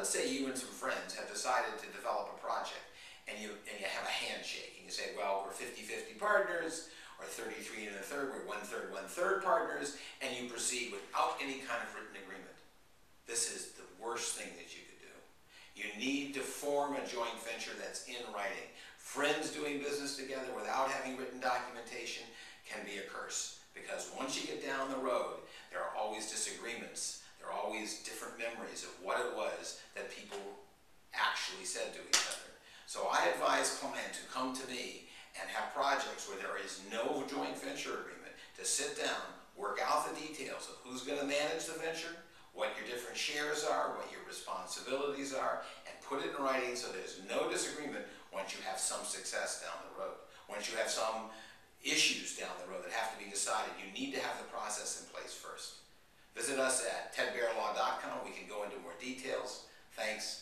Let's say you and some friends have decided to develop a project, and you have a handshake, and you say, well, we're 50-50 partners, or 33 1/3, we're 1/3, 1/3 partners, and you proceed without any kind of written agreement. This is the worst thing that you could do. You need to form a joint venture that's in writing. Friends doing business together without having written documentation can be a curse, because once you get down the road, there are always disagreements. There are always different memories of what it was that people actually said to each other. So I advise clients who come to me and have projects where there is no joint venture agreement to sit down, work out the details of who's going to manage the venture, what your different shares are, what your responsibilities are, and put it in writing so there's no disagreement once you have some success down the road. Once you have some issues down the road that have to be decided, you need to have the process in place first. Visit us at tedbearlaw.com. We can go into more details. Thanks.